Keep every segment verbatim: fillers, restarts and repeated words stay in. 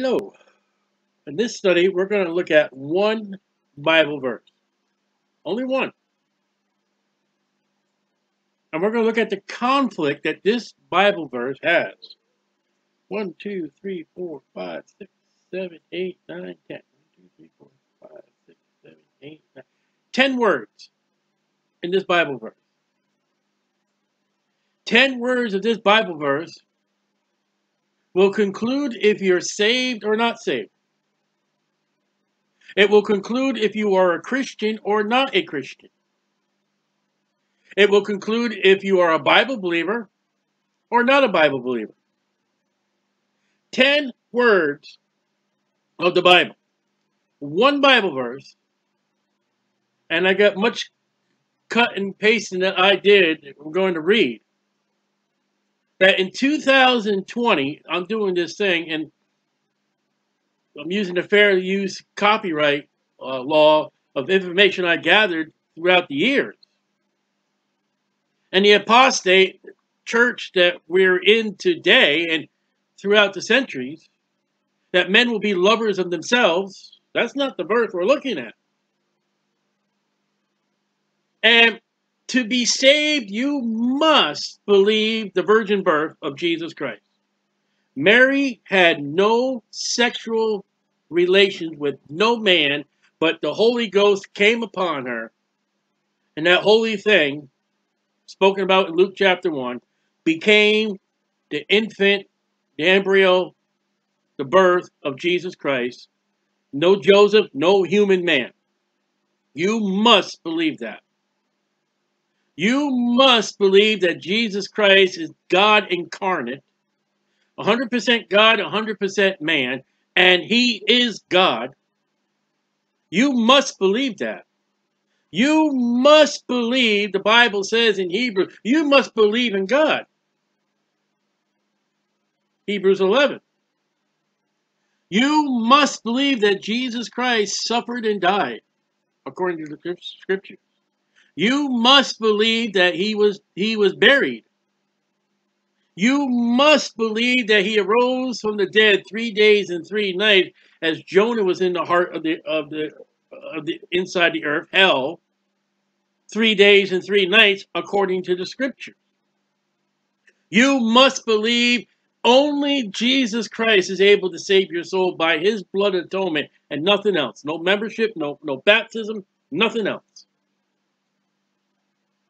Hello. In this study, we're going to look at one Bible verse. Only one. And we're going to look at the conflict that this Bible verse has. one, two, three, four, five, six, seven, eight, nine, ten. one, two, three, four, five, six, seven, eight, nine. ten words in this Bible verse. ten words of this Bible verse will conclude if you're saved or not saved. It will conclude if you are a Christian or not a Christian. It will conclude if you are a Bible believer or not a Bible believer. Ten words of the Bible. One Bible verse. And I got much cut and pasting that I did. I'm going to read. That in two thousand twenty, I'm doing this thing, and I'm using the fair use copyright uh, law of information I gathered throughout the years. And the apostate church that we're in today and throughout the centuries, that men will be lovers of themselves, that's not the verse we're looking at. And to be saved, you must believe the virgin birth of Jesus Christ. Mary had no sexual relations with no man, but the Holy Ghost came upon her. And that holy thing, spoken about in Luke chapter one, became the infant, the embryo, the birth of Jesus Christ. No Joseph, no human man. You must believe that. You must believe that Jesus Christ is God incarnate. one hundred percent God, one hundred percent man, and he is God. You must believe that. You must believe, the Bible says in Hebrews, you must believe in God. Hebrews eleven. You must believe that Jesus Christ suffered and died, according to the scriptures. You must believe that he was, he was buried. You must believe that he arose from the dead three days and three nights, as Jonah was in the heart of the of the of the inside the earth, hell, three days and three nights, according to the scripture. You must believe only Jesus Christ is able to save your soul by his blood atonement and nothing else. No membership, no no baptism, nothing else.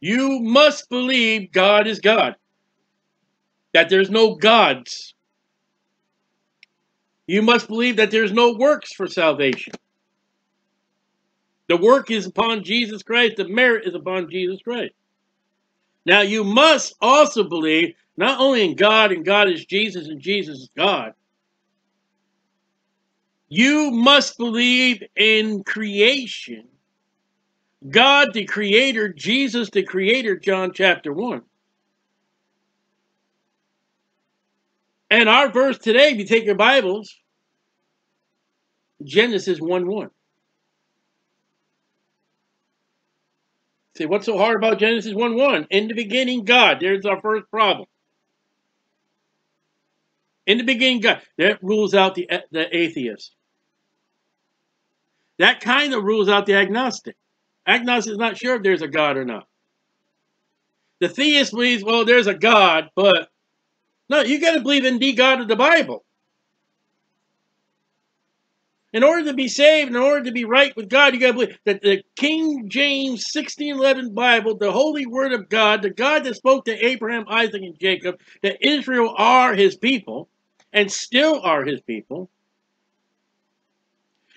You must believe God is God. That there's no gods. You must believe that there's no works for salvation. The work is upon Jesus Christ. The merit is upon Jesus Christ. Now you must also believe not only in God, and God is Jesus, and Jesus is God. You must believe in creation. God the Creator, Jesus the Creator, John chapter one. And our verse today, if you take your Bibles, Genesis one one. Say, what's so hard about Genesis one one? In the beginning, God. There's our first problem. In the beginning, God. That rules out the, the atheist. That kind of rules out the agnostic. Agnostic is not sure if there's a God or not. The theist believes, well, there's a God, but no, you got to believe in the God of the Bible. In order to be saved, in order to be right with God, you got to believe that the King James sixteen eleven Bible, the holy word of God, the God that spoke to Abraham, Isaac, and Jacob, that Israel are his people and still are his people.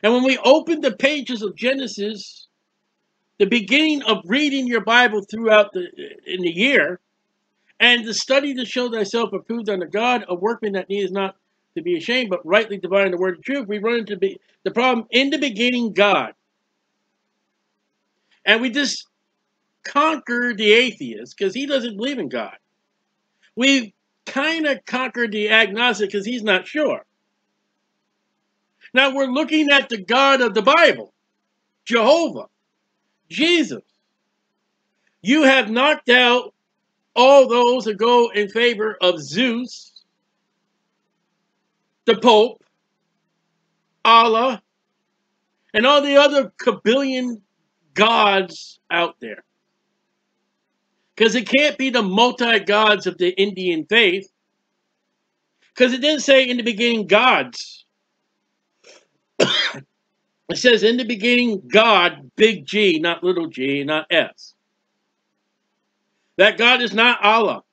And when we open the pages of Genesis, the beginning of reading your Bible throughout the in the year, and the study to show thyself approved unto God, a workman that needs not to be ashamed, but rightly dividing the word of truth. We run into be, the problem in the beginning, God. And we just conquer the atheist because he doesn't believe in God. We kind of conquered the agnostic because he's not sure. Now we're looking at the God of the Bible, Jehovah, Jesus. You have knocked out all those that go in favor of Zeus, the Pope, Allah, and all the other kabillion gods out there. Because it can't be the multi-gods of the Indian faith. Because it didn't say in the beginning gods. It says in the beginning God, big G, not little g, not S. That God is not Allah.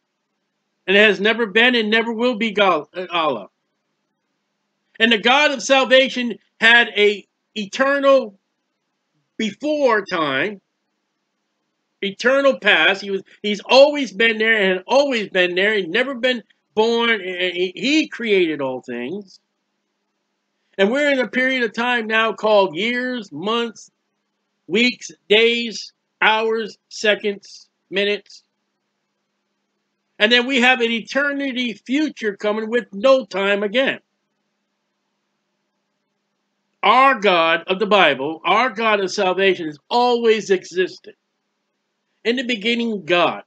And it has never been and never will be God, Allah. And the God of salvation had a eternal before time, eternal past. He was, he's always been there and always been there. He's never been born. He, he created all things. And we're in a period of time now called years, months, weeks, days, hours, seconds, minutes. And then we have an eternity future coming with no time again. Our God of the Bible, our God of salvation, has always existed. In the beginning, God.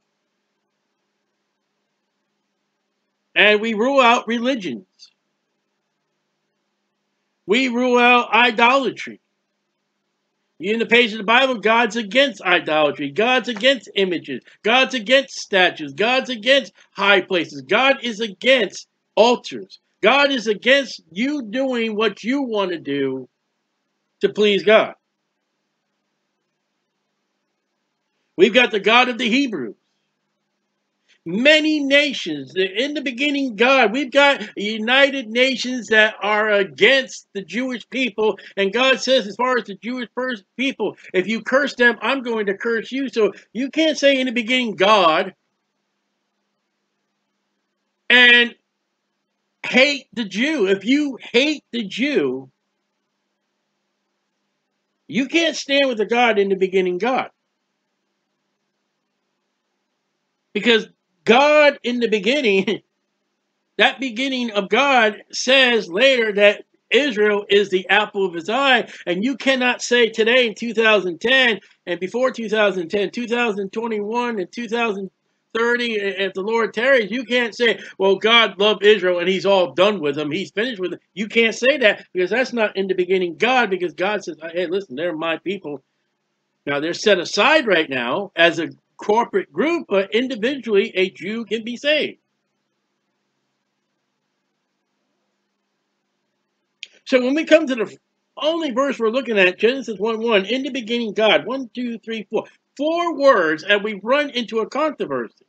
And we rule out religions. We rule out idolatry. In the page of the Bible, God's against idolatry. God's against images. God's against statues. God's against high places. God is against altars. God is against you doing what you want to do to please God. We've got the God of the Hebrews. Many nations, in the beginning, God. We've got United Nations that are against the Jewish people. And God says, as far as the Jewish people, if you curse them, I'm going to curse you. So you can't say in the beginning, God, and hate the Jew. If you hate the Jew, you can't stand with the God in the beginning, God. Because God in the beginning, that beginning of God says later that Israel is the apple of his eye. And you cannot say today in two thousand ten and before two thousand ten, two thousand twenty-one and two thousand thirty, if the Lord tarries, you can't say, well, God loved Israel and he's all done with them. He's finished with them. You can't say that because that's not in the beginning God, because God says, hey, listen, they're my people. Now, they're set aside right now as a corporate group, but individually a Jew can be saved. So when we come to the only verse we're looking at, Genesis one one, in the beginning God, one, two, three, four, four words, and we run into a controversy.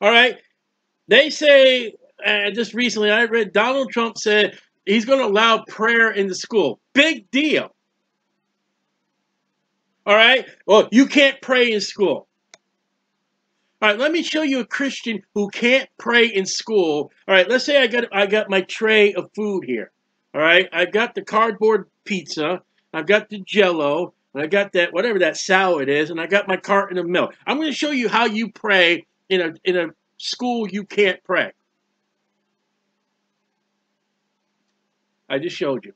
All right, they say, uh, just recently I read Donald Trump said he's going to allow prayer in the school. Big deal. All right, well, you can't pray in school. All right, let me show you a Christian who can't pray in school. All right, let's say I got I got my tray of food here. All right, I've got the cardboard pizza, I've got the Jell-O, and I got that whatever that salad is, and I got my carton of milk. I'm going to show you how you pray in a in a school you can't pray. I just showed you.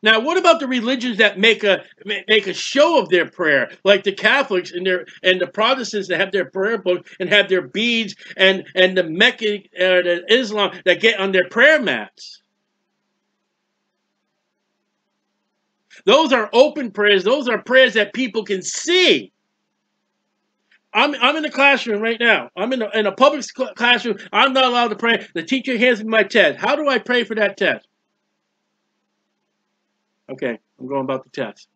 Now, what about the religions that make a make a show of their prayer, like the Catholics and their and the Protestants that have their prayer book and have their beads, and and the Mecca, uh, the Islam that get on their prayer mats? Those are open prayers. Those are prayers that people can see. I'm, I'm in the classroom right now. I'm in a, in a public classroom. I'm not allowed to pray. The teacher hands me my test. How do I pray for that test? Okay, I'm going about the test.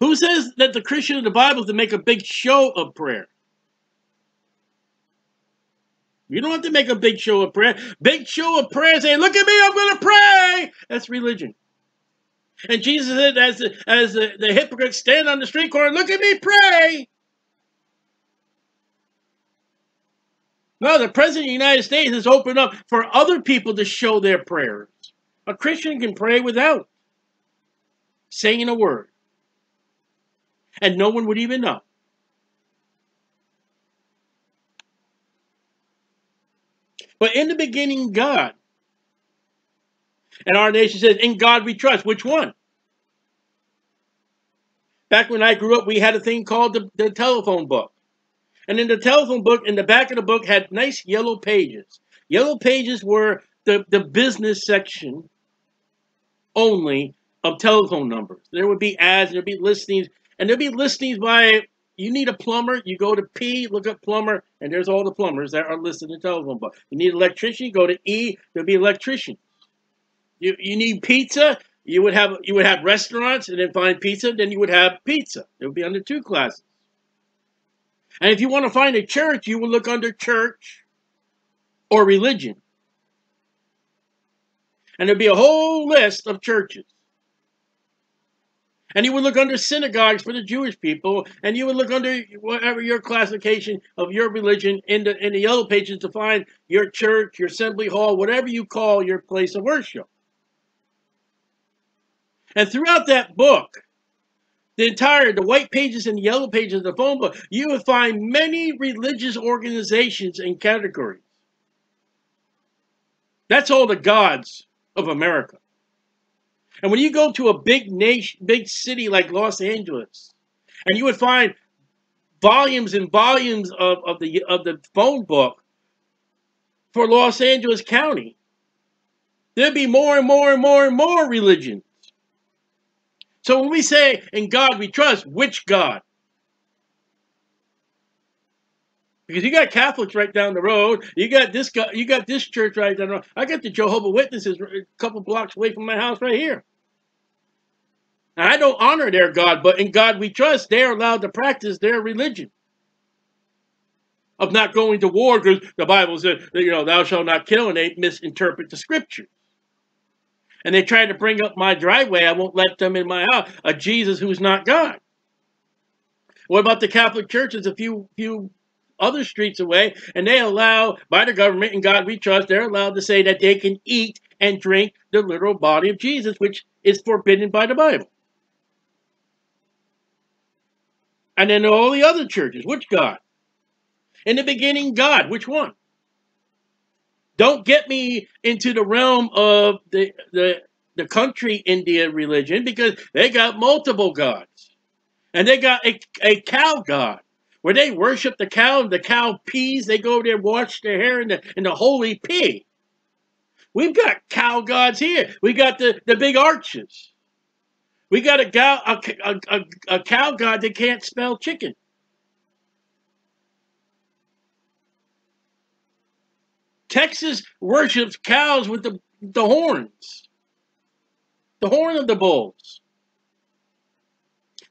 Who says that the Christian of the Bible is to make a big show of prayer? You don't have to make a big show of prayer. Big show of prayer saying, look at me, I'm going to pray. That's religion. And Jesus said, as the, as the, the hypocrites stand on the street corner, look at me, pray. No, the President of the United States has opened up for other people to show their prayers. A Christian can pray without saying a word. And no one would even know. But in the beginning, God. And our nation says, in God we trust. Which one? Back when I grew up, we had a thing called the, the telephone book. And then the telephone book in the back of the book had nice yellow pages. Yellow pages were the, the business section only of telephone numbers. There would be ads, there'd be listings, and there'd be listings by, you need a plumber, you go to P, look up plumber, and there's all the plumbers that are listed in the telephone book. You need an electrician, you go to E, there'll be electricians. You, you need pizza, you would have you would have restaurants and then find pizza, then you would have pizza. It would be under two classes. And if you want to find a church, you would look under church or religion. And there'd be a whole list of churches. And you would look under synagogues for the Jewish people, and you would look under whatever your classification of your religion in the, in the yellow pages to find your church, your assembly hall, whatever you call your place of worship. And throughout that book, the entire, the white pages and the yellow pages of the phone book, you would find many religious organizations and categories. That's all the gods of America. And when you go to a big nation, big city like Los Angeles, and you would find volumes and volumes of, of, the, of the phone book for Los Angeles County, there'd be more and more and more and more religions. So when we say, in God we trust, which God? Because you got Catholics right down the road. You got this guy, you got this church right down the road. I got the Jehovah Witnesses a couple blocks away from my house right here. And I don't honor their God, but in God we trust, they are allowed to practice their religion of not going to war, because the Bible says, you know, thou shalt not kill, and they misinterpret the scripture. And they try to bring up my driveway. I won't let them in my house. A Jesus who's not God. What about the Catholic churches? A few few. other streets away, and they allow, by the government, and God we trust, they're allowed to say that they can eat and drink the literal body of Jesus, which is forbidden by the Bible. And then all the other churches, which God? In the beginning, God, which one? Don't get me into the realm of the, the, the country India religion, because they got multiple gods. And they got a, a cow god, where they worship the cow and the cow pees. They go over there and wash their hair in the, in the holy pee. We've got cow gods here. We got the, the big arches. We got a, go, a, a, a, a cow god that can't smell chicken. Texas worships cows with the, the horns. The horn of the bulls.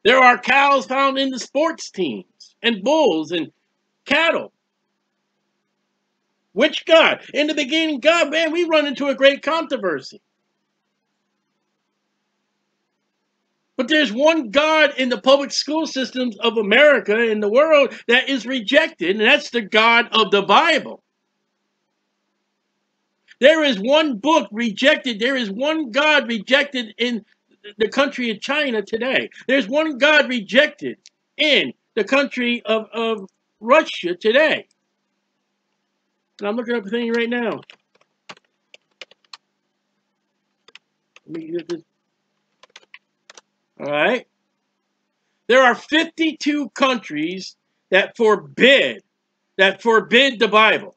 There are cows found in the sports team. And bulls and cattle. Which God? In the beginning, God, man, we run into a great controversy. But there's one God in the public school systems of America, in the world, that is rejected, and that's the God of the Bible. There is one book rejected. There is one God rejected in the country of China today. There's one God rejected in the country of, of Russia today. And I'm looking up a thing right now. Let me get this. All right. There are fifty-two countries that forbid, that forbid the Bible.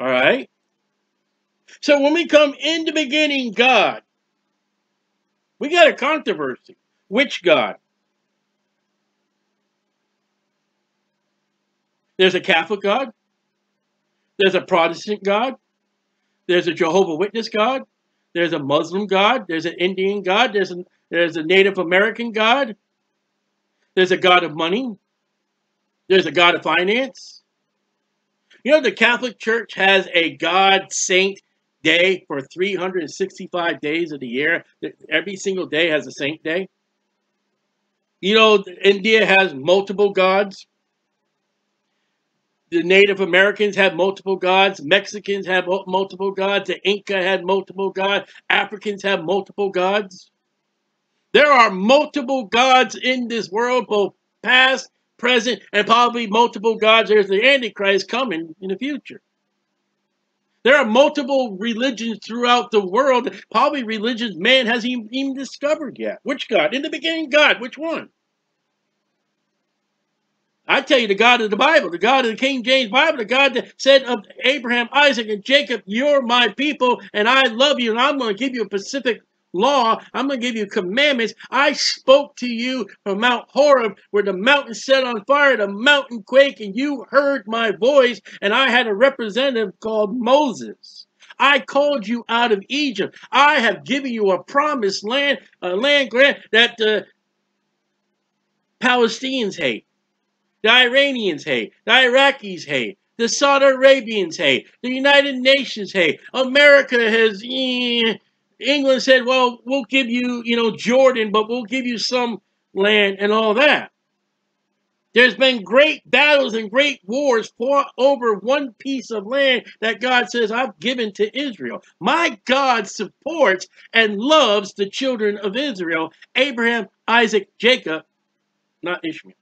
All right. So when we come in the beginning, God, we got a controversy. Which God? There's a Catholic God. There's a Protestant God. There's a Jehovah Witness God. There's a Muslim God. There's an Indian God. There's a, there's a Native American God. There's a God of money. There's a God of finance. You know, the Catholic Church has a God saint day for three hundred sixty-five days of the year. Every single day has a saint day. You know, India has multiple gods. The Native Americans had multiple gods. Mexicans had multiple gods. The Inca had multiple gods. Africans had multiple gods. There are multiple gods in this world, both past, present, and probably multiple gods. There's the Antichrist coming in the future. There are multiple religions throughout the world, probably religions man hasn't even discovered yet. Which God? In the beginning, God. Which one? I tell you, the God of the Bible, the God of the King James Bible, the God that said of Abraham, Isaac, and Jacob, you're my people, and I love you, and I'm going to give you a specific law. I'm going to give you commandments. I spoke to you from Mount Horeb, where the mountain set on fire, the mountain quaked, and you heard my voice, and I had a representative called Moses. I called you out of Egypt. I have given you a promised land, a land grant that the Palestinians hate, the Iranians hate, the Iraqis hate, the Saudi Arabians hate, the United Nations hate. America has, eh, England said, well, we'll give you, you know, Jordan, but we'll give you some land and all that. There's been great battles and great wars fought over one piece of land that God says, I've given to Israel. My God supports and loves the children of Israel, Abraham, Isaac, Jacob, not Ishmael.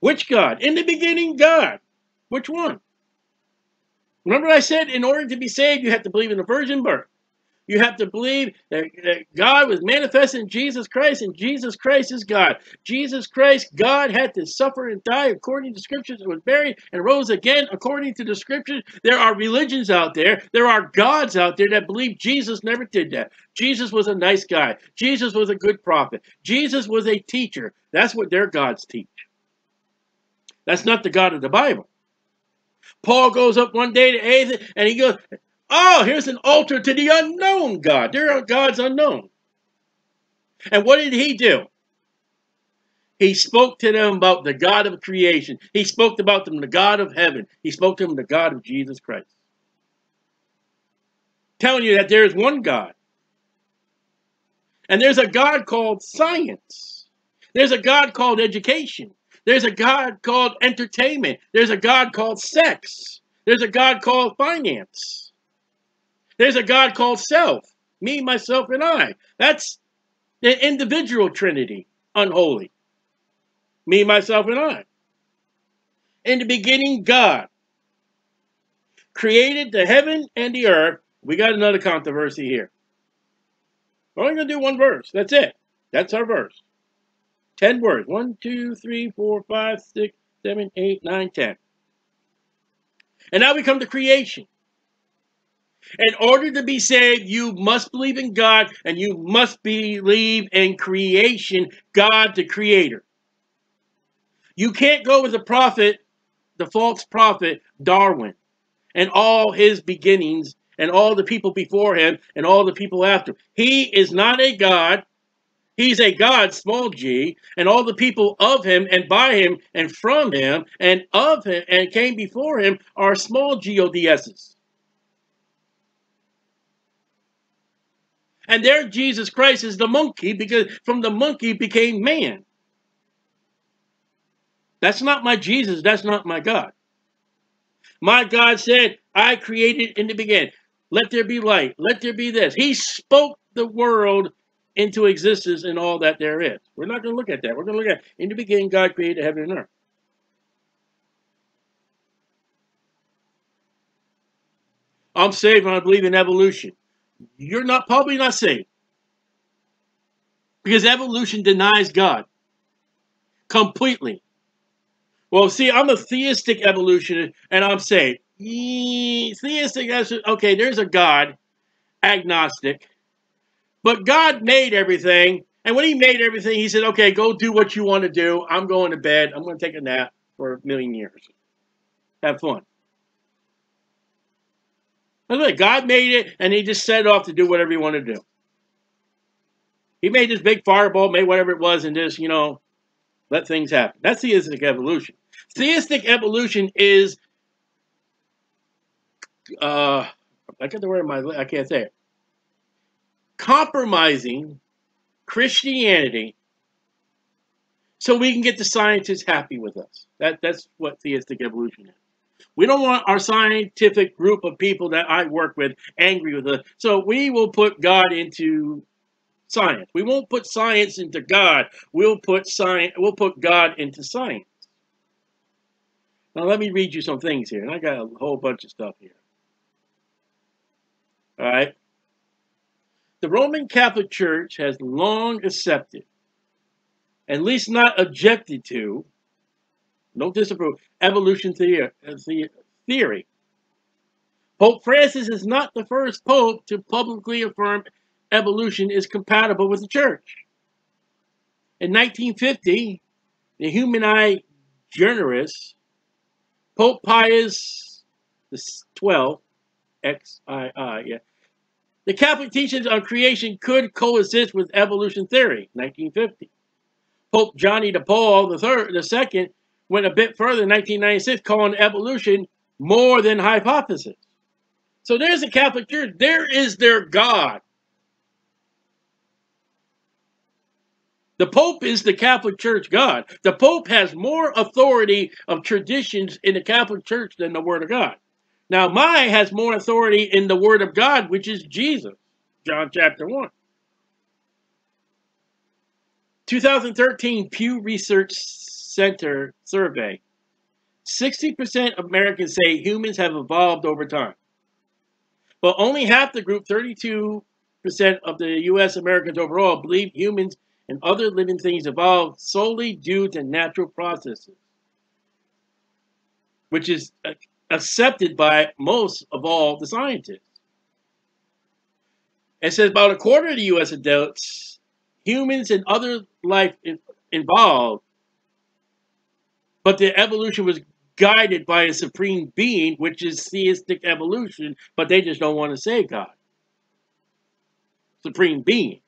Which God? In the beginning, God. Which one? Remember I said, in order to be saved, you have to believe in the virgin birth. You have to believe that, that God was manifest in Jesus Christ, and Jesus Christ is God. Jesus Christ, God, had to suffer and die according to Scriptures, and was buried and rose again according to the Scriptures. There are religions out there. There are gods out there that believe Jesus never did that. Jesus was a nice guy. Jesus was a good prophet. Jesus was a teacher. That's what their gods teach. That's not the God of the Bible. Paul goes up one day to Athens, and he goes, oh, here's an altar to the unknown God. There are gods unknown. And what did he do? He spoke to them about the God of creation. He spoke about them, the God of heaven. He spoke to them, the God of Jesus Christ. Telling you that there is one God. And there's a God called science. There's a God called education. There's a God called entertainment. There's a God called sex. There's a God called finance. There's a God called self, me, myself, and I. That's the individual trinity, unholy. Me, myself, and I. In the beginning, God created the heaven and the earth. We got another controversy here. We're only going to do one verse. That's it. That's our verse. Ten words. One, two, three, four, five, six, seven, eight, nine, ten. And now we come to creation. In order to be saved, you must believe in God, and you must believe in creation, God the Creator. You can't go with the prophet, the false prophet, Darwin, and all his beginnings, and all the people before him, and all the people after him. He is not a God. He's a God, small g, and all the people of him, and by him, and from him, and of him, and came before him, are small G O D S's. And there Jesus Christ is the monkey, because from the monkey became man. That's not my Jesus. That's not my God. My God said, I created in the beginning. Let there be light. Let there be this. He spoke the world into existence and all that there is. We're not going to look at that. We're going to look at, in the beginning, God created heaven and earth. I'm saved when I believe in evolution. You're not probably not saved, because evolution denies God completely. Well, see, I'm a theistic evolutionist, and I'm saved. Yee, theistic, okay, there's a God, agnostic, but God made everything, and when he made everything, he said, okay, go do what you want to do. I'm going to bed. I'm going to take a nap for a million years. Have fun. Look, God made it, and he just set it off to do whatever he wanted to do. He made this big fireball, made whatever it was, and just, you know, let things happen. That's theistic evolution. Theistic evolution is, uh, I got the word in my, I can't say it. Compromising Christianity so we can get the scientists happy with us. That, that's what theistic evolution is. We don't want our scientific group of people that I work with angry with us. So we will put God into science. We won't put science into God. We'll put science. We'll put God into science. Now let me read you some things here, and I got a whole bunch of stuff here. All right. The Roman Catholic Church has long accepted at least not objected to, no disapprove, evolution theory. Pope Francis is not the first pope to publicly affirm evolution is compatible with the church. In nineteen fifty, the Human Eye Generis, Pope Pius the twelfth, X I I, yeah, the Catholic teachings on creation could coexist with evolution theory, nineteen fifty. Pope Johnny Paul the Second went a bit further in nineteen ninety-six, calling evolution more than hypothesis. So there's the Catholic Church. There is their God. The Pope is the Catholic Church God. The Pope has more authority of traditions in the Catholic Church than the Word of God. Now, my has more authority in the Word of God, which is Jesus, John chapter one. twenty thirteen Pew Research Center survey. sixty percent of Americans say humans have evolved over time. But only half the group, thirty-two percent of the U S Americans overall, believe humans and other living things evolved solely due to natural processes, which is accepted by most of all the scientists. It says about a quarter of the U S adults, humans and other life involved, but the evolution was guided by a supreme being, which is theistic evolution, but they just don't want to say God. Supreme being.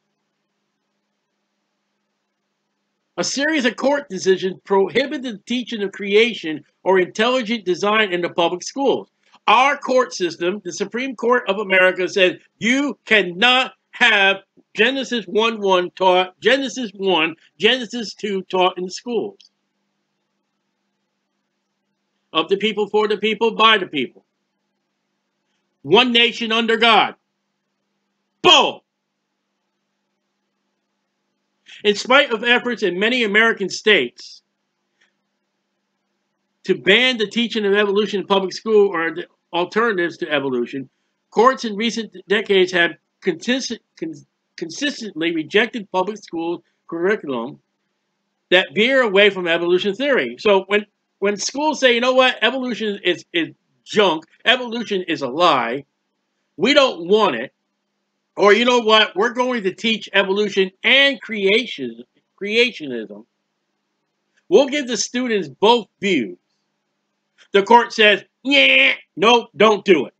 A series of court decisions prohibit the teaching of creation or intelligent design in the public schools. Our court system, the Supreme Court of America, says you cannot have Genesis one one taught, Genesis one, Genesis two taught in the schools. Of the people, for the people, by the people. One nation under God. Boom! In spite of efforts in many American states to ban the teaching of evolution in public school or the alternatives to evolution, courts in recent decades have consist cons consistently rejected public school curriculum that veer away from evolution theory. So when When schools say, you know what, evolution is, is junk, evolution is a lie, we don't want it, or you know what, we're going to teach evolution and creation, creationism, we'll give the students both views. The court says, yeah, no, don't do it.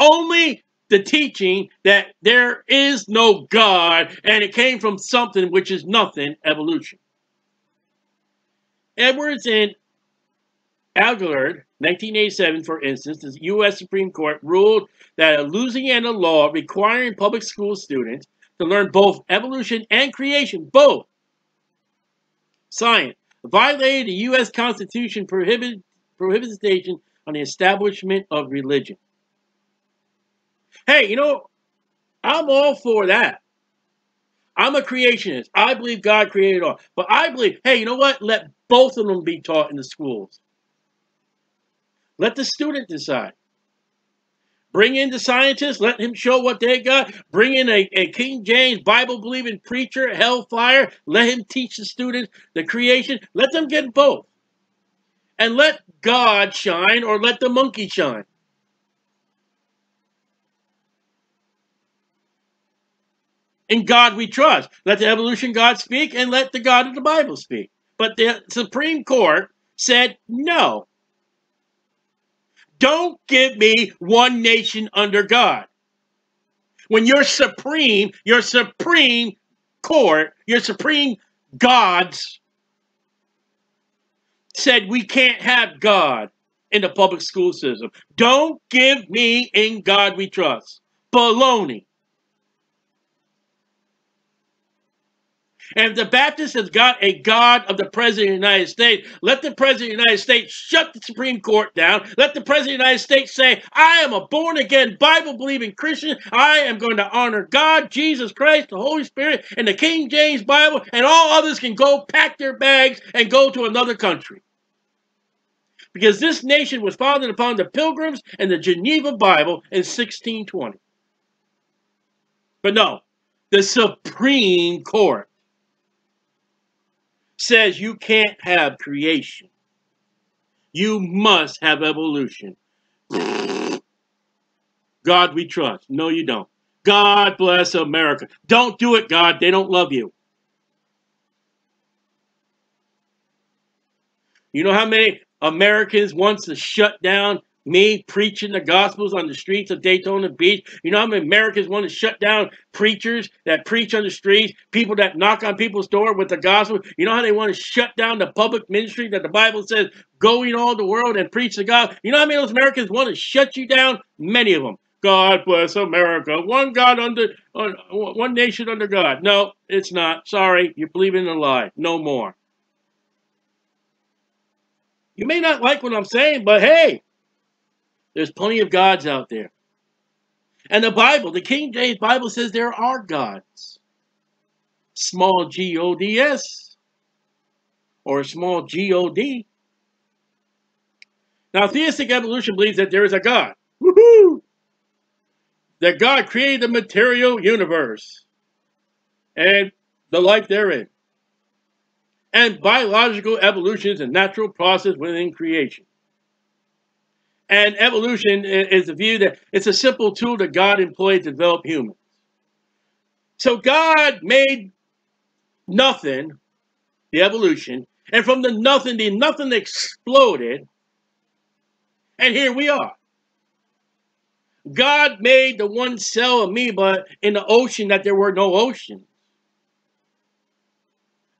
Only the teaching that there is no God and it came from something which is nothing, evolution. Edwards and Aguilard, nineteen eighty-seven, for instance, the U S Supreme Court ruled that a Louisiana law requiring public school students to learn both evolution and creation, both science, violated the U S Constitution prohibiting prohibition on the establishment of religion. Hey, you know, I'm all for that. I'm a creationist. I believe God created all. But I believe, hey, you know what? Let both of them be taught in the schools. Let the student decide. Bring in the scientist. Let him show what they got. Bring in a, a King James Bible-believing preacher, hellfire. Let him teach the students the creation. Let them get both. And let God shine or let the monkey shine. In God we trust. Let the evolution God speak and let the God of the Bible speak. But the Supreme Court said no. Don't give me one nation under God. When you're supreme, your Supreme Court, your Supreme Gods said we can't have God in the public school system. Don't give me in God we trust. Baloney. And if the Baptist has got a God of the President of the United States, let the President of the United States shut the Supreme Court down. Let the President of the United States say, I am a born-again, Bible-believing Christian. I am going to honor God, Jesus Christ, the Holy Spirit, and the King James Bible, and all others can go pack their bags and go to another country. Because this nation was founded upon the Pilgrims and the Geneva Bible in sixteen twenty. But no. The Supreme Court says you can't have creation. You must have evolution. God we trust. No, you don't. God bless America. Don't do it, God. They don't love you. You know how many Americans wants to shut down me preaching the Gospels on the streets of Daytona Beach? You know how many Americans want to shut down preachers that preach on the streets, people that knock on people's door with the Gospel? You know how they want to shut down the public ministry that the Bible says, go in all the world and preach the gospel? You know how many of those Americans want to shut you down? Many of them. God bless America. One God under, uh, one nation under God. No, it's not. Sorry, you're believing in a lie. No more. You may not like what I'm saying, but hey, there's plenty of gods out there. And the Bible, the King James Bible says there are gods. Small G O D S or small G O D. Now, theistic evolution believes that there is a God. Woohoo! That God created the material universe and the life therein, and biological evolution is a natural process within creation. And evolution is the view that it's a simple tool that God employed to develop humans. So God made nothing, the evolution, and from the nothing, the nothing exploded, and here we are. God made the one cell amoeba in the ocean that there were no oceans.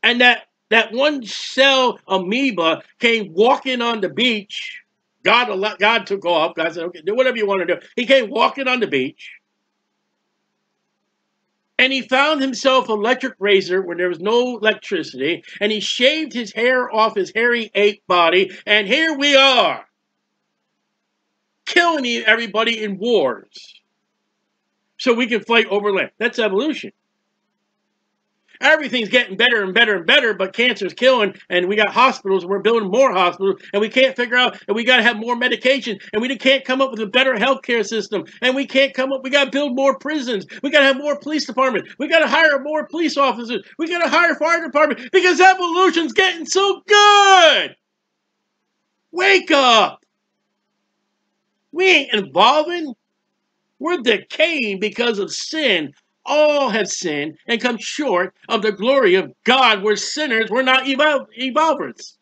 And that, that one cell amoeba came walking on the beach. God, God took off. God said, okay, do whatever you want to do. He came walking on the beach. And he found himself an electric razor where there was no electricity. And he shaved his hair off his hairy ape body. And here we are, killing everybody in wars so we can fight over land. That's evolution. Everything's getting better and better and better, but cancer's killing, and we got hospitals, and we're building more hospitals, and we can't figure out, and we got to have more medication, and we can't come up with a better healthcare system, and we can't come up, we got to build more prisons, we got to have more police departments, we got to hire more police officers, we got to hire fire departments, because evolution's getting so good! Wake up! We ain't evolving. We're decaying because of sin. All have sinned and come short of the glory of God. We're sinners. We're not evol evolvers.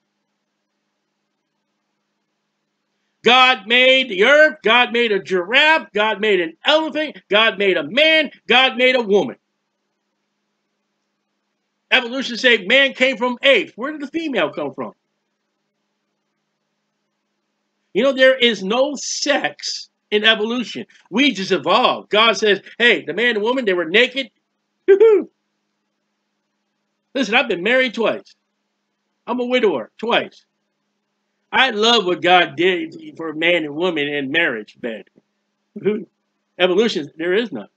God made the earth. God made a giraffe. God made an elephant. God made a man. God made a woman. Evolution say man came from apes. Where did the female come from? You know, there is no sex in evolution. We just evolved. God says, hey, the man and woman, they were naked. Listen, I've been married twice. I'm a widower twice. I love what God did for man and woman in marriage bed. Evolution, there is none.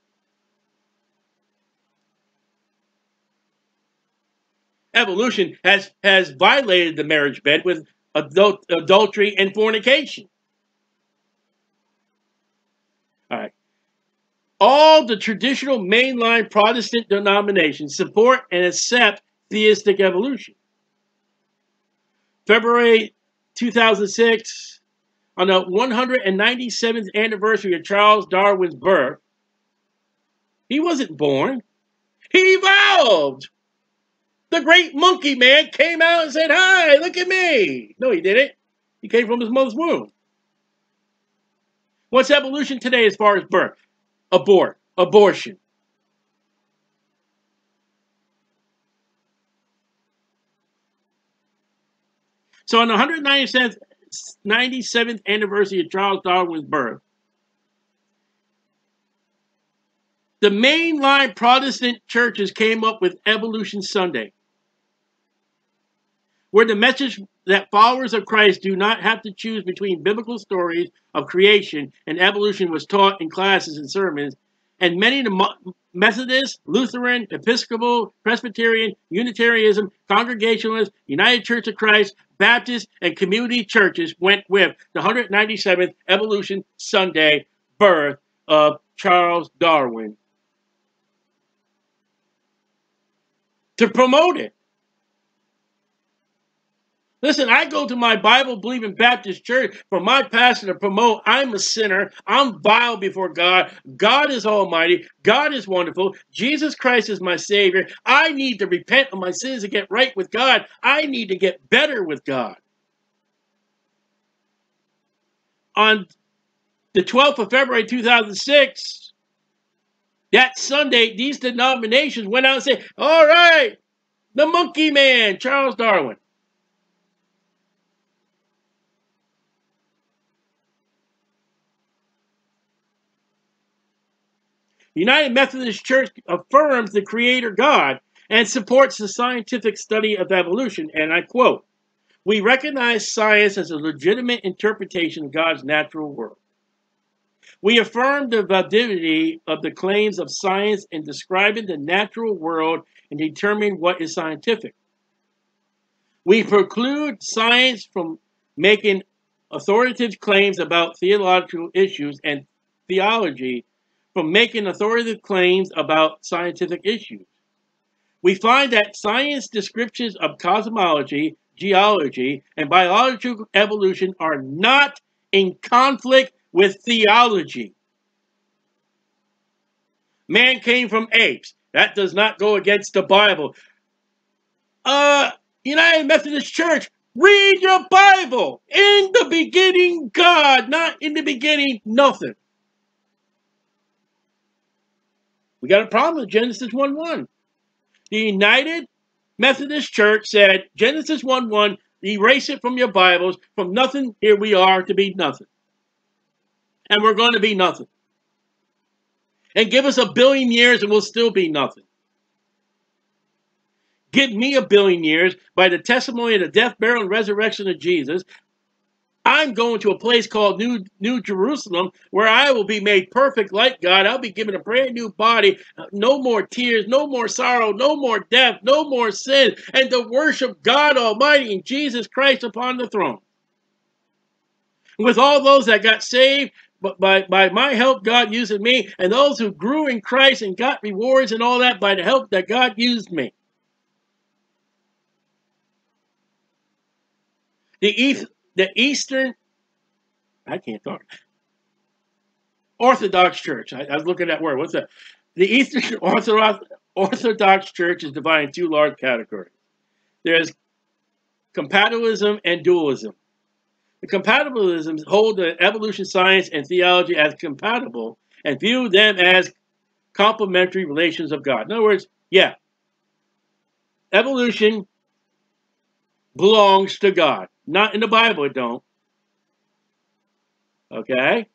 Evolution has, has violated the marriage bed with Adult, adultery and fornication. All right. All the traditional mainline Protestant denominations support and accept theistic evolution. February two thousand six, on the one hundred ninety-seventh anniversary of Charles Darwin's birth, he wasn't born. He evolved. The great monkey man came out and said, hi, look at me. No, he didn't. He came from his mother's womb. What's evolution today as far as birth? Abort. Abortion. So on the one hundred ninety-seventh anniversary of Charles Darwin's birth, the mainline Protestant churches came up with Evolution Sunday, where the message that followers of Christ do not have to choose between biblical stories of creation and evolution was taught in classes and sermons, and many of the Methodist, Lutheran, Episcopal, Presbyterian, Unitarianism, Congregationalist, United Church of Christ, Baptist, and community churches went with the one hundred ninety-seventh Evolution Sunday birth of Charles Darwin. to promote it. Listen, I go to my Bible-believing Baptist church for my pastor to promote I'm a sinner, I'm vile before God, God is almighty, God is wonderful, Jesus Christ is my Savior, I need to repent of my sins and get right with God, I need to get better with God. On the twelfth of February two thousand six, that Sunday, these denominations went out and said, all right, the monkey man, Charles Darwin. United Methodist Church affirms the Creator God and supports the scientific study of evolution, and I quote, "We recognize science as a legitimate interpretation of God's natural world. We affirm the validity of the claims of science in describing the natural world and determining what is scientific. We preclude science from making authoritative claims about theological issues and theology from making authoritative claims about scientific issues. We find that science descriptions of cosmology, geology, and biological evolution are not in conflict with theology. Man came from apes. That does not go against the Bible." Uh, United Methodist Church, read your Bible. In the beginning, God, not in the beginning, nothing. We got a problem with Genesis one one. The United Methodist Church said, Genesis one one, erase it from your Bibles. From nothing, here we are to be nothing. And we're going to be nothing. And give us a billion years and we'll still be nothing. Give me a billion years by the testimony of the death, burial, and resurrection of Jesus. I'm going to a place called New New Jerusalem where I will be made perfect like God. I'll be given a brand new body. No more tears, no more sorrow, no more death, no more sin, and to worship God Almighty and Jesus Christ upon the throne. With all those that got saved by, by my help, God using me, and those who grew in Christ and got rewards and all that by the help that God used me. The East... The Eastern, I can't talk, Orthodox Church. I, I was looking at that word. What's that? The Eastern Orthodox, Orthodox Church is divided in two large categories. There's compatibilism and dualism. The compatibilists hold that evolution, science, and theology as compatible and view them as complementary relations of God. In other words, yeah, evolution belongs to God. Not in the Bible, it don't. Okay?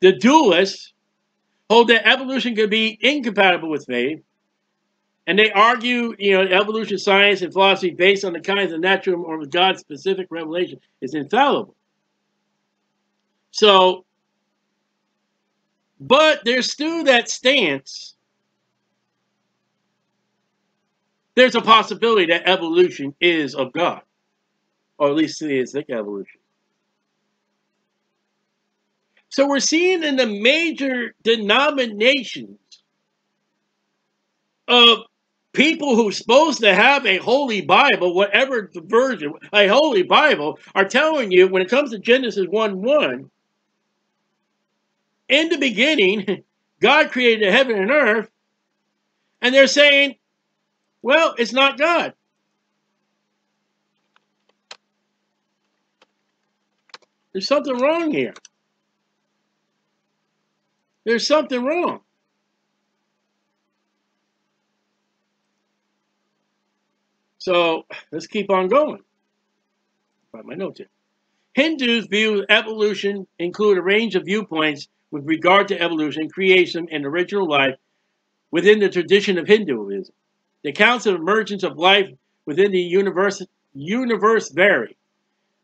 The dualists hold that evolution could be incompatible with faith, and they argue, you know, evolution, science, and philosophy based on the kinds of natural or God-specific revelation is infallible. So, but there's still that stance. There's a possibility that evolution is of God. Or at least theistic evolution. So we're seeing in the major denominations of people who are supposed to have a holy Bible, whatever the version, a holy Bible, are telling you when it comes to Genesis one one, in the beginning, God created heaven and earth, and they're saying, well, it's not God. There's something wrong here. There's something wrong. So let's keep on going. Find my notes here. Hindus view evolution include a range of viewpoints with regard to evolution, creation, and original life within the tradition of Hinduism. The accounts of emergence of life within the universe, universe vary,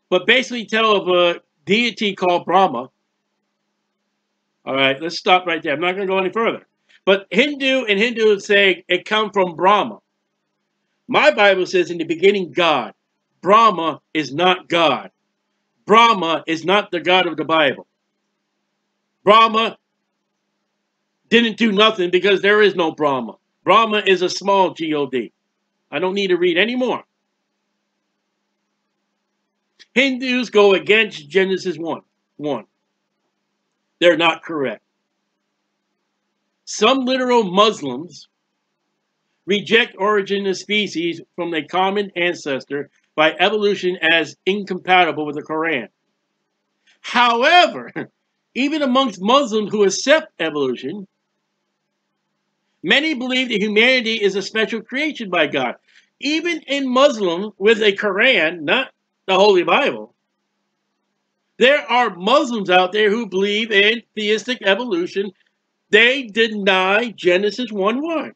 but basically tell of a deity called Brahma. All right, let's stop right there. I'm not going to go any further. But Hindu and Hindu say it comes from Brahma. My Bible says in the beginning, God. Brahma is not God. Brahma is not the God of the Bible. Brahma didn't do nothing because there is no Brahma. Brahma is a small G O D. I don't need to read anymore. Hindus go against Genesis one. one. They're not correct. Some literal Muslims reject origin of species from a common ancestor by evolution as incompatible with the Quran. However, even amongst Muslims who accept evolution, many believe that humanity is a special creation by God. Even in Muslims with a Quran, not the Holy Bible, there are Muslims out there who believe in theistic evolution. They deny Genesis one one.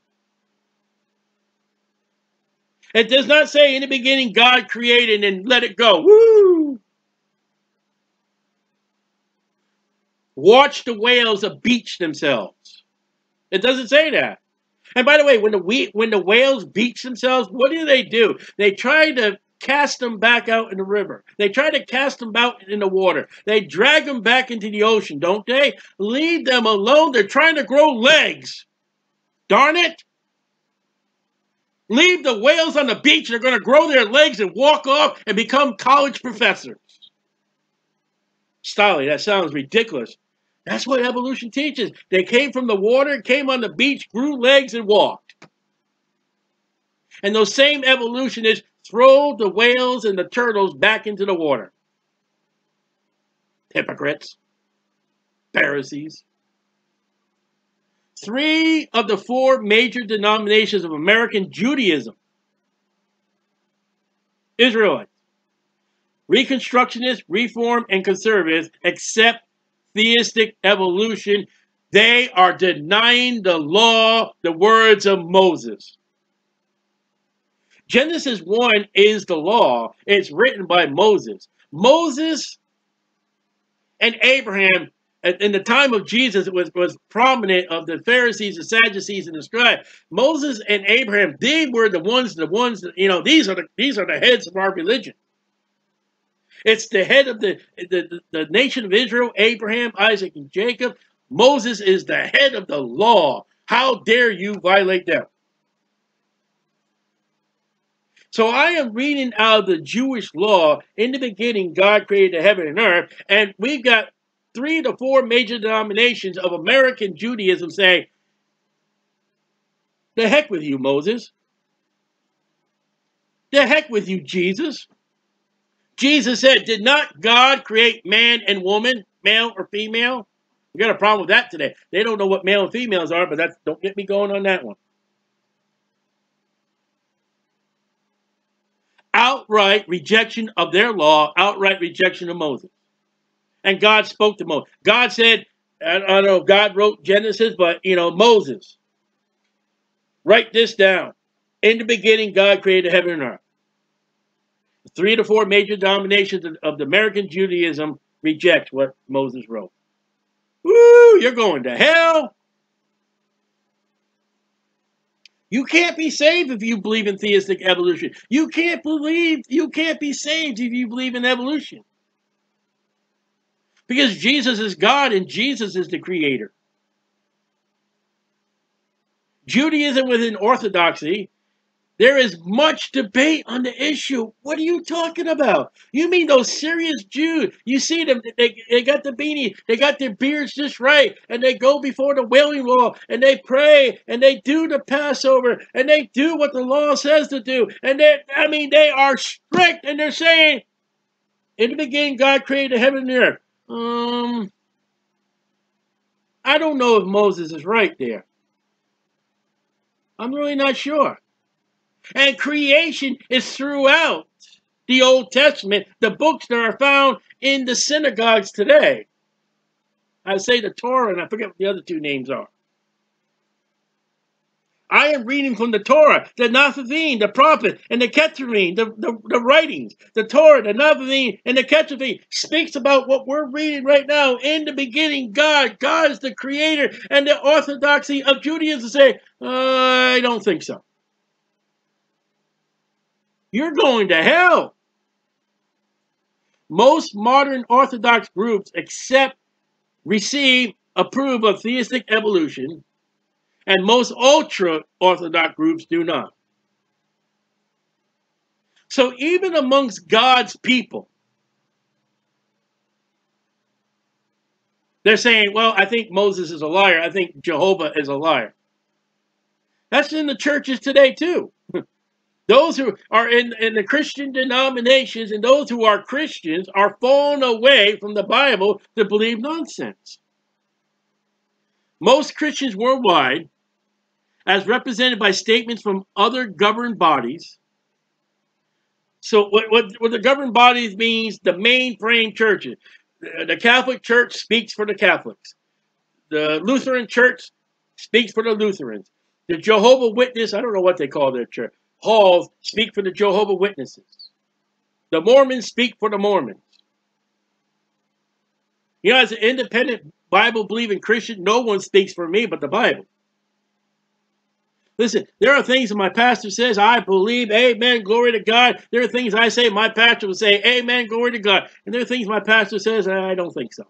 It does not say in the beginning God created and let it go. Woo! Watch the whales beach themselves. It doesn't say that. And by the way, when the we, when the whales beach themselves, what do they do? They try to cast them back out in the river. They try to cast them out in the water. They drag them back into the ocean, don't they? Leave them alone. They're trying to grow legs. Darn it. Leave the whales on the beach. They're going to grow their legs and walk off and become college professors. Stolly, that sounds ridiculous. That's what evolution teaches. They came from the water, came on the beach, grew legs, and walked. And those same evolutionists throw the whales and the turtles back into the water. Hypocrites. Pharisees. Three of the four major denominations of American Judaism. Israelites, Reconstructionists, Reform, and Conservatives accept theistic evolution. They are denying the law, the words of Moses. Genesis one is the law. It's written by Moses. Moses and Abraham, in the time of Jesus, it was, was prominent of the Pharisees, the Sadducees, and the scribes. Moses and Abraham, they were the ones, the ones, that, you know, these are the these are the heads of our religion. It's the head of the, the, the nation of Israel, Abraham, Isaac, and Jacob. Moses is the head of the law. How dare you violate them? So I am reading out of the Jewish law. In the beginning, God created the heaven and earth. And we've got three to four major denominations of American Judaism saying, the heck with you, Moses. The heck with you, Jesus. Jesus said, did not God create man and woman, male or female? We got a problem with that today. They don't know what male and females are, but that's, don't get me going on that one. Outright rejection of their law, outright rejection of Moses. And God spoke to Moses. God said, I don't know if God wrote Genesis, but, you know, Moses, write this down. In the beginning, God created heaven and earth. Three to four major denominations of the American Judaism reject what Moses wrote. Woo, you're going to hell. You can't be saved if you believe in theistic evolution. You can't believe, you can't be saved if you believe in evolution. Because Jesus is God and Jesus is the Creator. Judaism within Orthodoxy, there is much debate on the issue. What are you talking about? You mean those serious Jews? You see them, they, they got the beanie, they got their beards just right, and they go before the wailing wall, and they pray, and they do the Passover, and they do what the law says to do. And they, I mean, they are strict, and they're saying, in the beginning, God created heaven and earth. Um, I don't know if Moses is right there. I'm really not sure. And creation is throughout the Old Testament, the books that are found in the synagogues today. I say the Torah, and I forget what the other two names are. I am reading from the Torah, the Nevi'im, the prophet, and the Ketuvim, the, the, the writings. The Torah, the Nevi'im, and the Ketuvim speaks about what we're reading right now. In the beginning, God. God is the Creator. And the orthodoxy of Judaism say, I don't think so. You're going to hell. Most modern Orthodox groups accept, receive, approve of theistic evolution and most ultra-Orthodox groups do not. So even amongst God's people, they're saying, well, I think Moses is a liar. I think Jehovah is a liar. That's in the churches today, too. Those who are in, in the Christian denominations and those who are Christians are falling away from the Bible to believe nonsense. Most Christians worldwide, as represented by statements from other governed bodies. So what, what, what the governed bodies means, the mainframe churches. The Catholic Church speaks for the Catholics. The Lutheran Church speaks for the Lutherans. The Jehovah Witness, I don't know what they call their church. Halls speak for the Jehovah Witnesses. The Mormons speak for the Mormons. You know, as an independent Bible-believing Christian, no one speaks for me but the Bible. Listen, there are things that my pastor says, I believe, amen, glory to God. There are things I say, my pastor will say, amen, glory to God. And there are things my pastor says, I don't think so.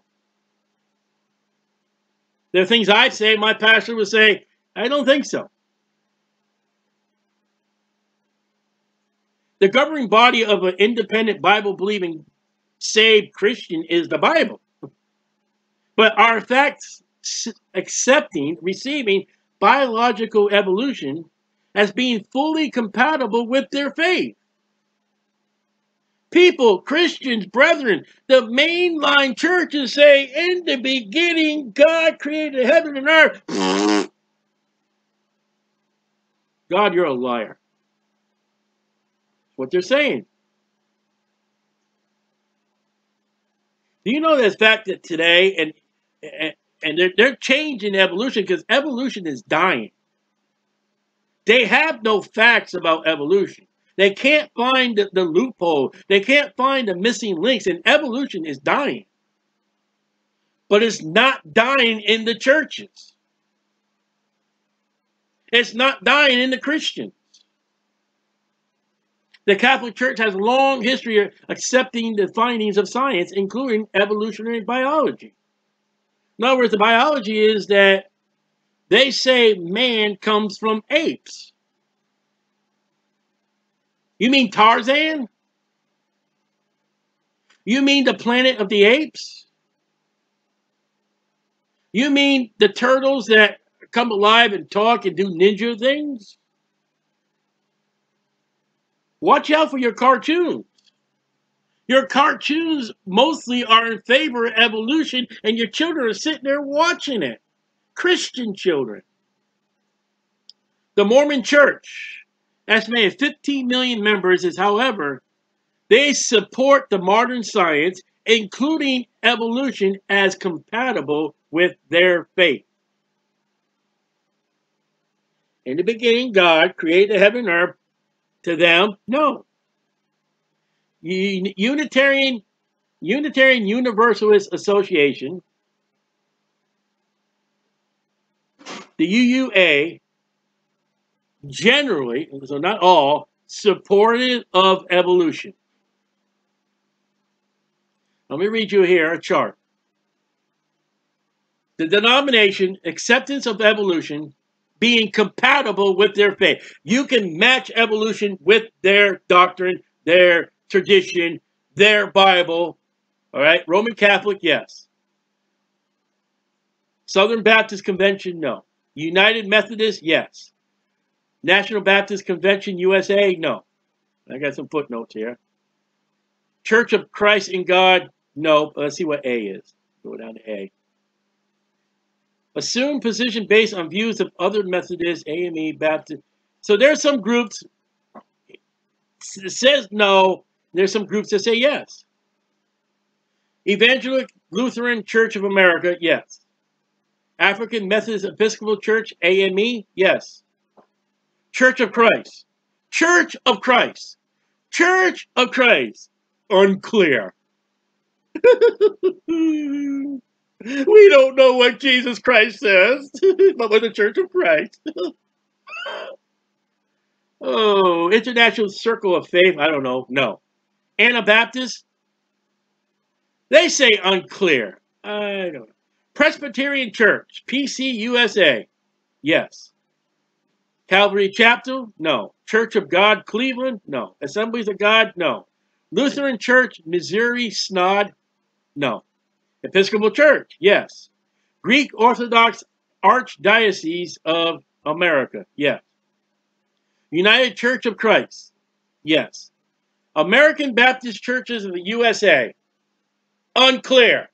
There are things I say, my pastor will say, I don't think so. The governing body of an independent Bible-believing saved Christian is the Bible. But our facts accepting, receiving biological evolution as being fully compatible with their faith. People, Christians, brethren, the mainline churches say, in the beginning, God created heaven and earth. God, you're a liar. What they're saying. Do you know the fact that today, and, and, and they're, they're changing evolution because evolution is dying. They have no facts about evolution. They can't find the, the loophole. They can't find the missing links, and evolution is dying. But it's not dying in the churches. It's not dying in the Christians. The Catholic Church has a long history of accepting the findings of science, including evolutionary biology. In other words, the biology is that they say man comes from apes. You mean Tarzan? You mean the planet of the apes? You mean the turtles that come alive and talk and do ninja things? Watch out for your cartoons. Your cartoons mostly are in favor of evolution, and your children are sitting there watching it. Christian children. The Mormon Church, estimated fifteen million members, is, however, they support the modern science, including evolution, as compatible with their faith. In the beginning, God created heaven and earth. To them, no. Unitarian, Unitarian Universalist Association, the U U A, generally, so not all, supportive of evolution. Let me read you here a chart. The denomination, acceptance of evolution, being compatible with their faith. You can match evolution with their doctrine, their tradition, their Bible. All right? Roman Catholic, yes. Southern Baptist Convention, no. United Methodist, yes. National Baptist Convention, U S A, no. I got some footnotes here. Church of Christ in God, no. Let's see what A is. Go down to A. Assume position based on views of other Methodists, A M E, Baptist. So there's some groups that says no. There's some groups that say yes. Evangelical Lutheran Church of America, yes. African Methodist Episcopal Church, A M E, yes. Church of Christ. Church of Christ. Church of Christ. Unclear. We don't know what Jesus Christ says, but we're the Church of Christ. Oh, International Circle of Faith, I don't know, no. Anabaptists, they say unclear. I don't know. Presbyterian Church, P C U S A, Yes. Calvary Chapel? No. Church of God Cleveland? No. Assemblies of God? No. Lutheran Church Missouri Synod? No. Episcopal Church? Yes. Greek Orthodox Archdiocese of America? Yes. United Church of Christ? Yes. American Baptist Churches of the U S A? Unclear.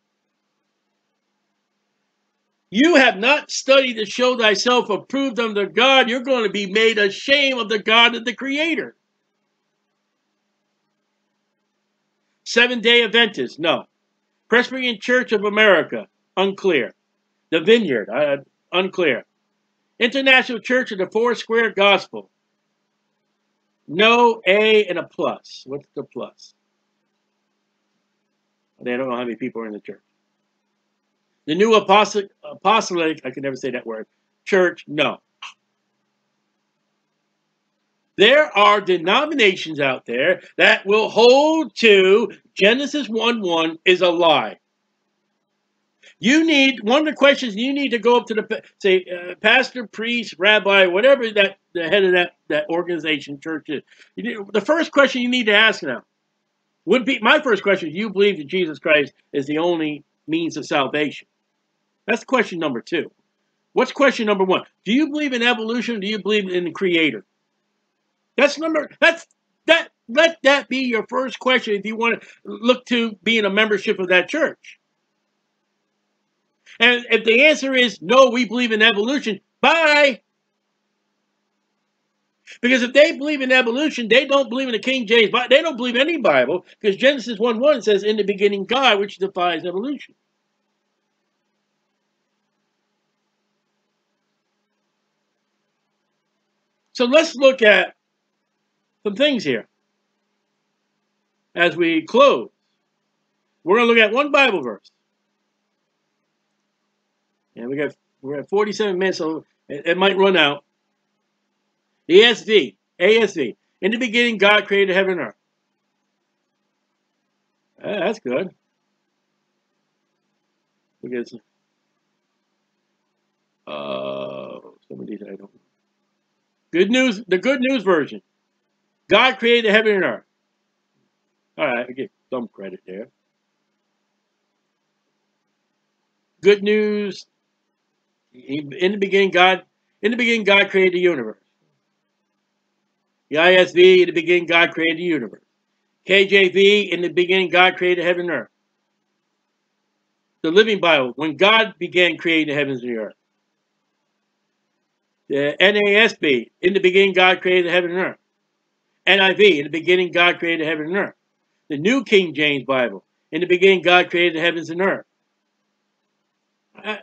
You have not studied to show thyself approved unto God. You're going to be made ashamed of the God of the Creator. Seven-day Adventists, no. Presbyterian Church of America, unclear. The Vineyard, uh, unclear. International Church of the Four Square Gospel, no, a, and a plus. What's the plus? They don't know how many people are in the church. The new apostolic, apostolic, I can never say that word, church, no. There are denominations out there that will hold to Genesis one one is a lie. You need, one of the questions you need to go up to the, say, uh, pastor, priest, rabbi, whatever that the head of that, that organization, church is. You need, the first question you need to ask now would be, my first question is, do you believe that Jesus Christ is the only means of salvation? That's question number two. What's question number one? Do you believe in evolution or do you believe in the Creator? That's number, that's, that, let that be your first question if you want to look to being a membership of that church. And if the answer is, no, we believe in evolution, bye. Because if they believe in evolution, they don't believe in the King James Bible. They don't believe any Bible, because Genesis one one says, in the beginning God, which defies evolution. So let's look at some things here as we close. We're going to look at one Bible verse. And we got, we're at forty-seven minutes, so it, it might run out. E S V, A S V. In the beginning, God created heaven and earth. Uh, that's good. Because uh, some of these I don't know. Good news, the good news version. God created heaven and earth. All right, I get some credit there. Good news. In the beginning, God. In the beginning, God created the universe. The I S V, in the beginning, God created the universe. K J V, in the beginning, God created heaven and earth. The Living Bible, when God began creating the heavens and the earth. The N A S B, in the beginning, God created heaven and earth. N I V, in the beginning, God created heaven and earth. The New King James Bible, in the beginning, God created the heavens and earth. Uh,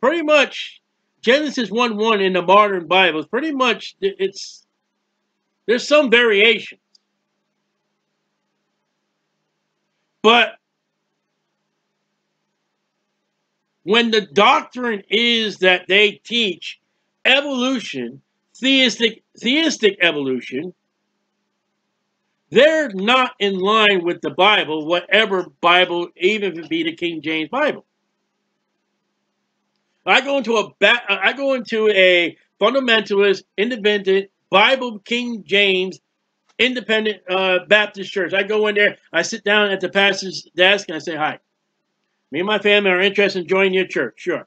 pretty much Genesis one one in the modern Bibles, pretty much it's, there's some variations. But when the doctrine is that they teach evolution, theistic, theistic evolution, they're not in line with the Bible, whatever Bible, even if it be the King James Bible. I go into a ba I go into a fundamentalist, independent Bible King James, independent uh, Baptist church. I go in there. I sit down at the pastor's desk and I say, "Hi, me and my family are interested in joining your church. Sure.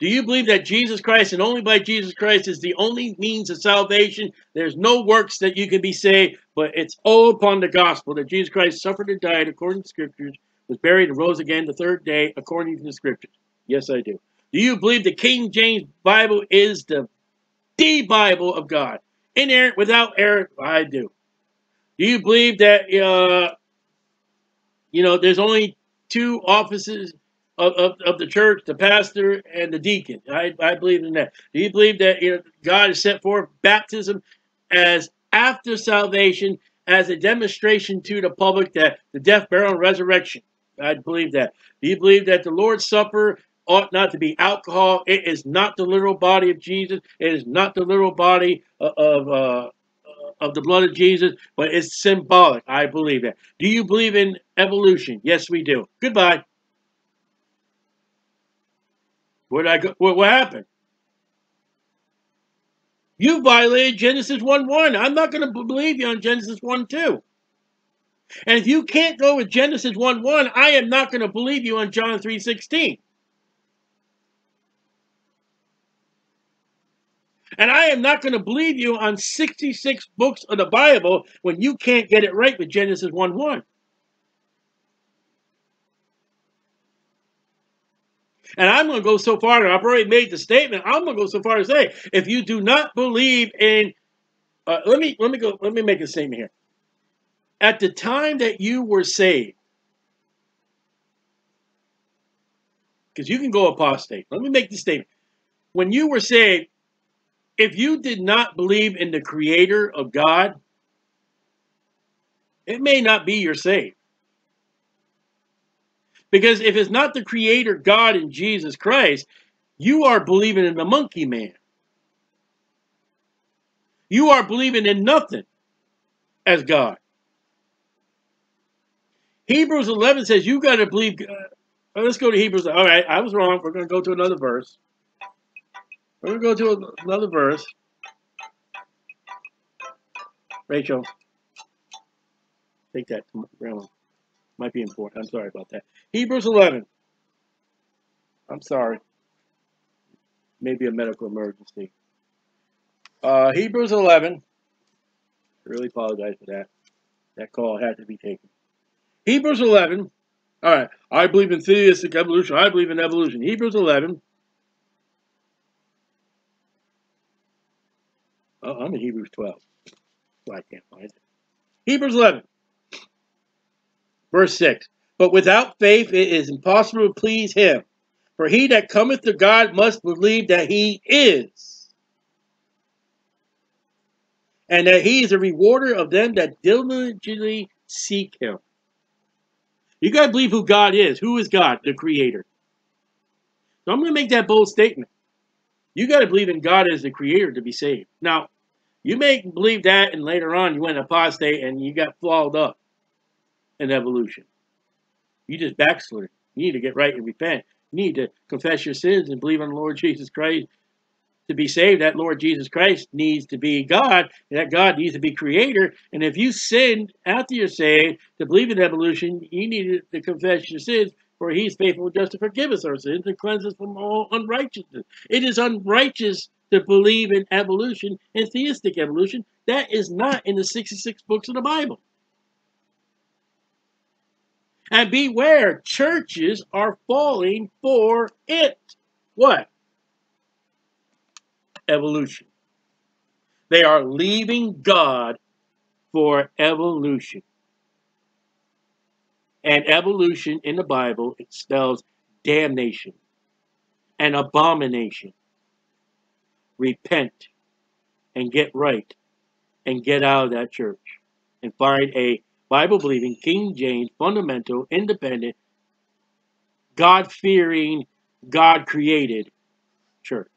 Do you believe that Jesus Christ and only by Jesus Christ is the only means of salvation? There's no works that you can be saved, but it's all upon the gospel that Jesus Christ suffered and died according to the Scriptures, was buried and rose again the third day according to the Scriptures." Yes, I do. Do you believe the King James Bible is the, the Bible of God? Inerrant, without error? I do. Do you believe that, uh, you know, there's only two offices of, of, of the church, the pastor and the deacon? I, I believe in that. Do you believe that, you know, God has set forth baptism as after salvation as a demonstration to the public that the death, burial, and resurrection? I believe that. Do you believe that the Lord's Supper ought not to be alcohol? It is not the literal body of Jesus. It is not the literal body of, of, uh, of the blood of Jesus, but it's symbolic. I believe that. Do you believe in evolution? Yes, we do. Goodbye. Where'd I go? What, what happened? You violated Genesis one one. I'm not going to believe you on Genesis one two. And if you can't go with Genesis one one, I am not going to believe you on John three sixteen. And I am not going to believe you on sixty-six books of the Bible when you can't get it right with Genesis one one. And I'm going to go so far, and I've already made the statement, I'm going to go so far to say, if you do not believe in, uh, let me, let me go, let me make a statement here. At the time that you were saved, because you can go apostate. Let me make the statement. When you were saved, if you did not believe in the Creator of God, it may not be your saved. Because if it's not the Creator God in Jesus Christ, you are believing in the monkey man. You are believing in nothing as God. Hebrews eleven says you got to believe. Uh, let's go to Hebrews. All right, I was wrong. We're going to go to another verse. We're going to go to another verse. Rachel, take that to my grandma. Might be important. I'm sorry about that. Hebrews eleven. I'm sorry. Maybe a medical emergency. Uh, Hebrews eleven. I really apologize for that. That call had to be taken. Hebrews eleven. All right. I believe in theistic evolution. I believe in evolution. Hebrews eleven. Oh, I'm in Hebrews twelve. Well, I can't find it. Hebrews eleven. Verse six, but without faith it is impossible to please him. For he that cometh to God must believe that he is, and that he is a rewarder of them that diligently seek him. You got to believe who God is. Who is God? The Creator. So I'm going to make that bold statement. You got to believe in God as the Creator to be saved. Now, you may believe that, and later on you went apostate and you got flawed up. And evolution. You just backslid. You need to get right and repent. You need to confess your sins and believe on the Lord Jesus Christ. To be saved, that Lord Jesus Christ needs to be God. And that God needs to be Creator. And if you sinned after you're saved, to believe in evolution, you need to confess your sins, for he's faithful just to forgive us our sins and cleanse us from all unrighteousness. It is unrighteous to believe in evolution and theistic evolution. That is not in the sixty-six books of the Bible. And beware, churches are falling for it. What? Evolution. They are leaving God for evolution. And evolution in the Bible, it spells damnation and abomination. Repent and get right and get out of that church and find a Bible-believing, King James, fundamental, independent, God-fearing, God-created church.